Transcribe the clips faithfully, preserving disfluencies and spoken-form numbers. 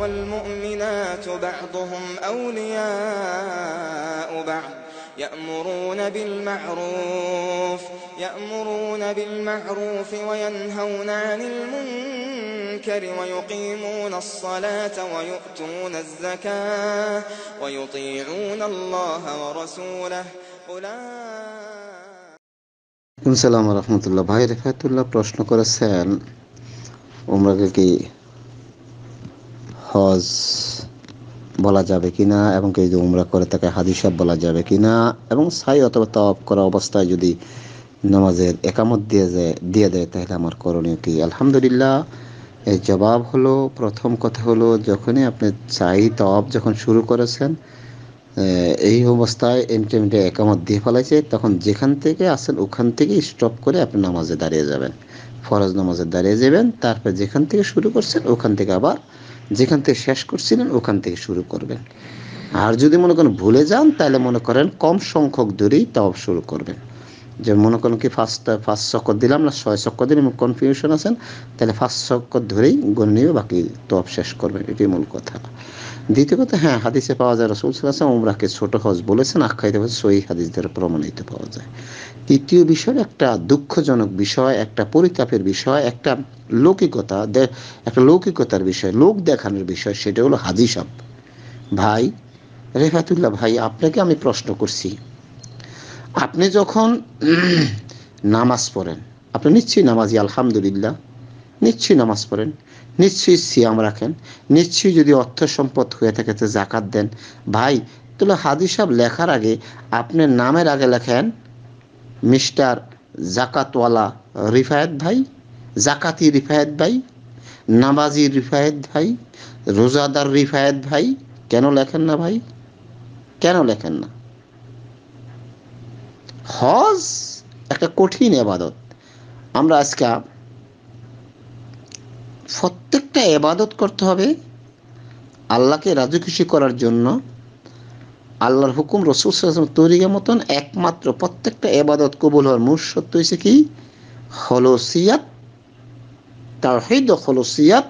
والمؤمنات بعضهم أولياء بعض يأمرون بالمعروف يأمرون بالمعروف وينهون عن المنكر ويقيمون الصلاة ويؤتون الزكاة ويطيعون الله ورسوله أولئك السلام ورحمة الله ভাই রিফাতুল্লাহ প্রশ্ন করেছেন উমরাকে কি হজ বলা যাবে কিনা এবং কেউ যদি উমরা করে তাকে হাজী সাহেব বলা যাবে কিনা এবং সাঈ অথবা তাওয়াফ করা অবস্থায় যদি নামাজের ইকামত দিয়ে যায় দিয়ে দেয় তাহলে আমার করণীয় কি? আলহামদুলিল্লাহ, এর জবাব হলো, প্রথম কথা হলো যখনই আপনি সাঈ তাওয়াফ যখন শুরু করেছেন এই অবস্থায় এমটি এমটি ইকামত দিয়ে ফেলাইছে তখন যেখান থেকে আসেন ওখান থেকে স্টপ করে আপনি নামাজে দাঁড়িয়ে যাবেন, ফরজ নামাজে দাঁড়িয়ে যাবেন। তারপর যেখান থেকে শুরু করছেন ওখান থেকে আবার যেখান থেকে শেষ করছিলেন ওখান থেকে শুরু করবেন। আর যদি মনে করেন ভুলে যান তাহলে মনে করেন কম সংখ্যক দূরেই তাওয়াফ শুরু করবেন। যে মনে করেন কি ফার্স্ট ফার্স্ট চক্কর দিলাম না ছয় চক্কর দিলাম কনফিউশন আছেন তাহলে ফার্স্ট চক্কর ধরেই গণে নিয়ে বাকি তাওয়াফ শেষ করবেন, এটাই মূল কথা। দ্বিতীয় কথা, হ্যাঁ হাদিসে পাওয়া যায় রাসূল সাল্লাল্লাহু আলাইহি ওয়াসাল্লাম উমরাকে ছোট হজ বলেছেন, আখ্যায়িত হয়েছে, সহিহ হাদিস দ্বারা প্রমাণিত পাওয়া যায়। তৃতীয় বিষয়, একটা দুঃখজনক বিষয়, একটা পরিতাপের বিষয়, একটা লৌকিকতা একটা লৌকিকতার বিষয়, লোক দেখানোর বিষয়, সেটা হলো হাজী সাহেব। ভাই রিফাতুল্লাহ ভাই, আপনাকে আমি প্রশ্ন করছি, আপনি যখন নামাজ পড়েন আপনি নিশ্চয়ই নামাজি, আলহামদুলিল্লাহ, নিশ্চয়ই নামাজ পড়েন, নিশ্চয়ই সিয়াম রাখেন, নিশ্চয়ই যদি অর্থ সম্পদ হয়ে থাকে তো যাকাত দেন। ভাই তাহলে হাজী সাহেব লেখার আগে আপনার নামের আগে লেখেন মিস্টার জাকাতওয়ালা রিফায়েত ভাই, জাকাতি রিফায়েত ভাই, নামাজি রিফায়েত ভাই, রোজাদার রিফায়েত ভাই, কেন লেখেন না ভাই? কেন লেখেন না? হজ একটা কঠিন ইবাদত। আমরা আজকে প্রত্যেকটা ইবাদত করতে হবে আল্লাহকে রাজি খুশি করার জন্য, আল্লাহর হুকুম রাসূল সাল্লাল্লাহু আলাইহি ওয়াসাল্লাম তরিকা মতন। একমাত্র প্রত্যেকটা ইবাদত কবুল হওয়ার মূল শর্ত হইছে কি? খলুসিয়াত, তাওহীদ ও খলুসিয়াত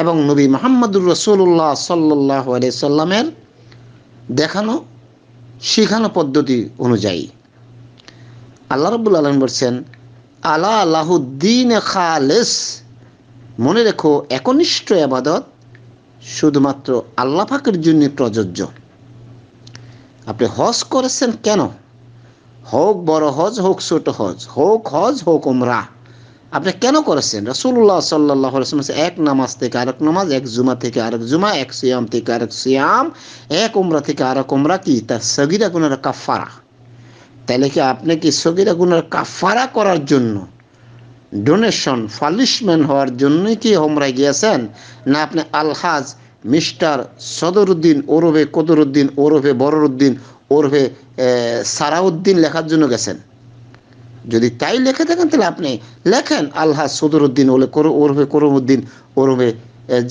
এবং নবী মুহাম্মদুর রাসূলুল্লাহ সাল্লাল্লাহু আলাইহি ওয়াসাল্লামের দেখানো শিখানো পদ্ধতি অনুযায়ী। আল্লাহ রাব্বুল আলামিন বলেন, আলা লাহুদ্দিন খালিস, মনে রেখো একনিষ্ঠ ইবাদত শুধুমাত্র আল্লাহ পাকের জন্য প্রযোজ্য। আপনি হজ করেছেন কেন? হোক বড় হজ হোক ছোট হজ, হোক হজ হোক উমরাহ, আপনি কেন করেছেন? রাসূলুল্লাহ সাল্লাল্লাহু আলাইহি ওয়াসাল্লাম এক নামাজ থেকে আরেক নামাজ, এক জুমা থেকে আরেক জুমা, এক সিয়াম থেকে আরেক সিয়াম, এক উমরা থেকে আরেক উমরা, কি তার সগীরা গুনার কাফারা। তাহলে কি আপনি কি সগীরা গুনার কাফারা করার জন্য, ডোনেশন পালিশমেন্ট হওয়ার জন্যই কি উমরায় গিয়েছেন? না আপনি আলহাজ মিস্টার সদরউদ্দিন ওরফে কদরউদ্দিন ওরফে বররউদ্দিন ওরফে সারাউদ্দিন লেখার জন্য গেছেন? যদি তাই লেখে থাকেন তাহলে আপনি লেখেন আলহাজ সদরউদ্দিন ওরফে করমউদ্দিন ওরফে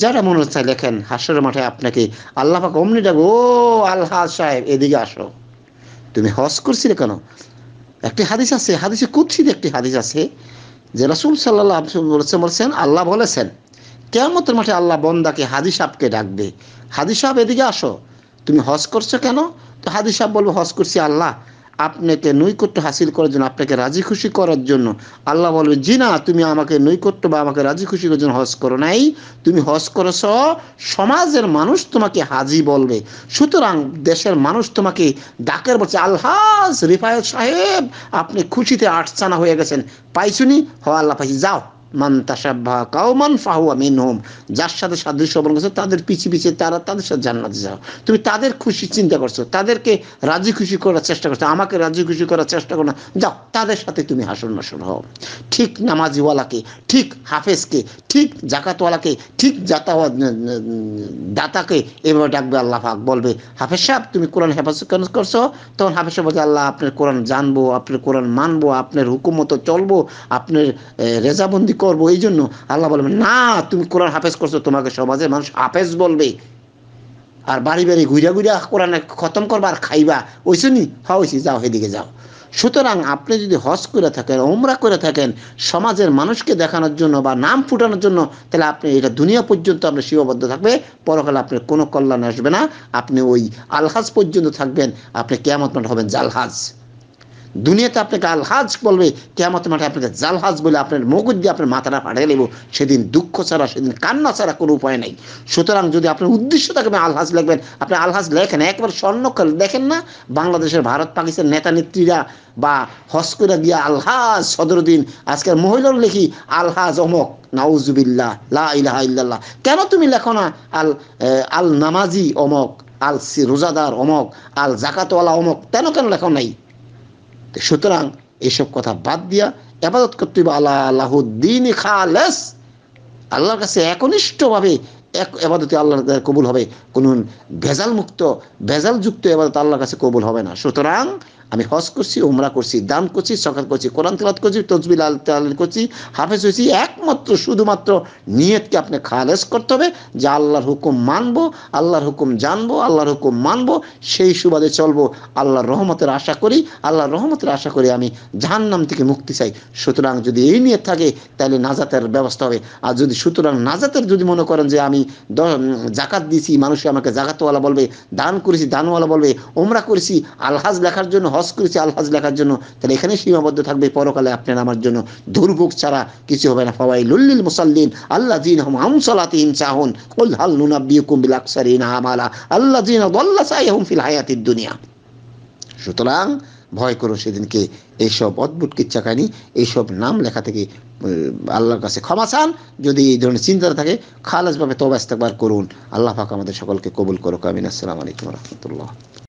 যারা মনে হচ্ছে লেখেন। হাসরের মাঠে আপনাকে আল্লাহ পাক অমনি ডাকবে, ও আলহাজ সাহেব এদিকে আসো, তুমি হজ করছিলে কেন? একটি হাদিস আছে, হাদিসে কুদসিতে একটি হাদিস আছে যে রাসূল সাল্লাল্লাহু আলাইহি ওয়াসাল্লাম বলেছেন, আল্লাহ বলেছেন কিয়ামতের মাঠে আল্লাহ বন্দাকে হাজী সাহেবকে ডাকবে, হাজী সাহেব এদিকে আসো, তুমি হজ করছো কেন? তো হাজী সাহেব বলবো, হজ করছি আল্লাহ আপনাকে নৈকট্য হাসিল করার জন্য, আপনাকে রাজি খুশি করার জন্য। আল্লাহ বলবে, জি না, তুমি আমাকে নৈকট্য বা আমাকে রাজি খুশি করার জন্য হজ করো নাই, তুমি হজ করেছ সমাজের মানুষ তোমাকে হাজী বলবে, সুতরাং দেশের মানুষ তোমাকে ডাকের বলছে আলহাজ রিফায়েত সাহেব আপনি খুশিতে আটচানা হয়ে গেছেন, পাইছুনি হ আল্লাহ পাইছি, যাও মান তাশাব্বাহ কওমান ফাহুয়া মিনহুম, যার সাথে সাদৃশ্য অবলম্বন করছে তাদের পিছিয়ে পিছিয়ে তারা তাদের সাথে জান্নাতে যাও। তুমি তাদের খুশি চিন্তা করছো, তাদেরকে রাজি খুশি করার চেষ্টা করছো, আমাকে রাজি খুশি করার চেষ্টা করো না, যাও তাদের সাথে তুমি হাসর নাসর হও। ঠিক নামাজিওয়ালাকে, ঠিক হাফেজকে, ঠিক জাকাতওয়ালাকে, ঠিক জাতা দাতাকে এভাবে ডাকবে আল্লাহ পাক, বলবে হাফেজ সাহেব তুমি কোরআন হেফাজত কেন করছো? তখন হাফেজ সাহেব বলছে, আল্লাহ আপনার কোরআন জানবো, আপনার কোরআন মানবো, আপনার হুকুম মতো চলবো, আপনার রেজাবন্দি করবো, এই জন্য। আল্লাহ বলবেন, না তুমি কোরআন হাফেজ করছো, তোমাকে সমাজের মানুষ হাফেজ বলবে, আর বাড়ি বাড়ি ঘুরা ঘুরা কোরআন খতম করবা আর খাইবা, ওইসনি হ্যাঁ ওইসি, যাও সেদিকে যাও। সুতরাং আপনি যদি হজ করে থাকেন, ওমরা করে থাকেন সমাজের মানুষকে দেখানোর জন্য বা নাম ফুটানোর জন্য, তাহলে আপনি এটা দুনিয়া পর্যন্ত আপনার সীমাবদ্ধ থাকবে, পরকালে আপনার কোনো কল্যাণ আসবে না, আপনি ওই আলহাজ পর্যন্ত থাকবেন, আপনি কিয়ামত মাঠে হবেন জালহাজ। দুনিয়াতে আপনাকে আলহাজ বলবে, কিয়ামত মাঠে আপনাকে জালহাজ বলে আপনার মগজ দিয়ে আপনার মাথাটা ফাটিয়ে নেব। সেদিন দুঃখ ছাড়া, সেদিন কান্না ছাড়া কোনো উপায় নাই। সুতরাং যদি আপনার উদ্দেশ্য থাকে আপনি আলহাজ লিখবেন, আপনি আলহাজ লেখেন, একবার স্বর্ণ করে দেখেন না বাংলাদেশের ভারত পাকিস্তান নেতা নেত্রীরা বা হজ করে গিয়া আলহাজ সদরুদ্দিন, আজকের মহিলার লিখি আলহাজ অমক, নাউজুবিল্লাহ, লা ইলাহা ইল্লাল্লাহ। কেন তুমি লেখো না আল আল নামাজি অমক, আল রোজাদার অমক, আল জাকাতওয়ালা অমক, তেন কেন লেখো নাই? সুতরাং এসব কথা বাদ দিয়া ইবাদত করতে হবে আল্লাহ আল্লাহদ্দিন খালেস, আল্লাহর কাছে একনিষ্ঠভাবে এক ইবাদতে আল্লাহর দ্বারা কবুল হবে। কোনো ভেজাল মুক্ত ভেজাল যুক্ত ইবাদত আল্লাহর কাছে কবুল হবে না। সুতরাং আমি হজ করছি, উমরা করছি, দান করছি, সকাল করছি, কোরআন তেলাওয়াত করছি, তাসবিহ আল-তাহলিল করছি, হাফেজ হয়েছি, একমাত্র শুধুমাত্র নিয়তকে আপনি খালেস করতে হবে যে আল্লাহর হুকুম মানবো, আল্লাহর হুকুম জানবো, আল্লাহর হুকুম মানবো, সেই সুবাদে চলবো, আল্লাহর রহমতের আশা করি, আল্লাহর রহমতের আশা করি আমি জাহান্নাম থেকে মুক্তি চাই। সুতরাং যদি এই নিয়ত থাকে তাহলে নাজাতের ব্যবস্থা হবে। আর যদি সুতরাং নাজাতের যদি মনে করেন যে আমি জাকাত দিয়েছি, মানুষ আমাকে জাকাতওয়ালা বলবে, দান করেছি দানওয়ালা বলবে, উমরা করেছি আলহাজ লেখার জন্য, হজ করেছি আলহাজ লেখার জন্য, তাহলে এখানে সীমাবদ্ধ থাকবে। পরকালে আপনার আমার জন্য দুর্ভোগ ছাড়া কিছু হবে না। ফাওয়াইলুল লিল মুসাল্লিন আল্লাযীনা হুম আন সালাতিহিম সাহুন কুল হাল নুনাব্বিউকুম বিল আকসারিনা আমালা আল্লাযীনা দাল্লা সাইহুম ফিল হায়াতিদ দুনিয়া। সুতরাং ভয় করো সেদিনকে। এইসব অদ্ভুত কিচ্ছা কাহিনী, এইসব নাম লেখা থেকে আল্লাহর কাছে ক্ষমা চান। যদি এই ধরনের চিন্তা থাকে খালাসভাবে তওবা ইস্তেগফার করুন। আল্লাহ পাক আমাদের সকলকে কবুল করুক। আমিন। আসসালামু আলাইকুম ওয়া রাহমাতুল্লাহ।